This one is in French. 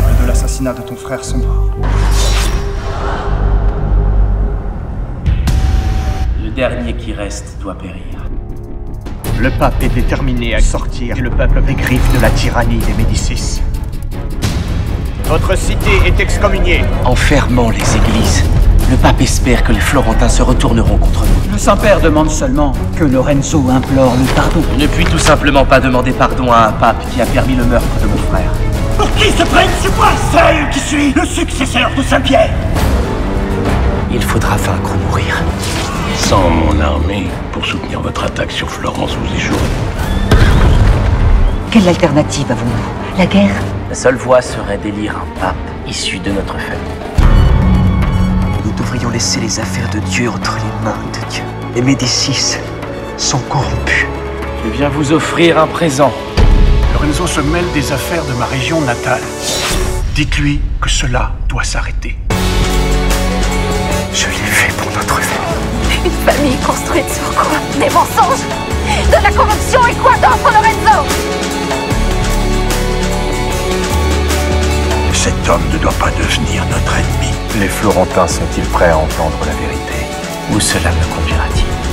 responsables de l'assassinat de ton frère sont morts. Le dernier qui reste doit périr. Le pape est déterminé à sortir le peuple des griffes de la tyrannie des Médicis. Votre cité est excommuniée. En fermant les églises, le pape espère que les Florentins se retourneront contre nous. Le Saint-Père demande seulement que Lorenzo implore le pardon. Je ne puis tout simplement pas demander pardon à un pape qui a permis le meurtre de mon frère. Pour qui se prennent ce poids? Celle qui suit le successeur de Saint-Pierre. Il faudra vaincre ou mourir. Sans mon armée, pour soutenir votre attaque sur Florence, vous échouerez. Quelle alternative avons-nous? La guerre? La seule voie serait d'élire un pape issu de notre famille. Nous devrions laisser les affaires de Dieu entre les mains de Dieu. Les Médicis sont corrompus. Je viens vous offrir un présent. Lorenzo se mêle des affaires de ma région natale. Dites-lui que cela doit s'arrêter. Je l'ai fait pour notre famille. Une famille construite sur quoi? Des mensonges? De la corruption et quoi d'autre, Lorenzo? Cet homme ne doit pas devenir notre ennemi. Les Florentins sont-ils prêts à entendre la vérité? Où cela me conduira-t-il?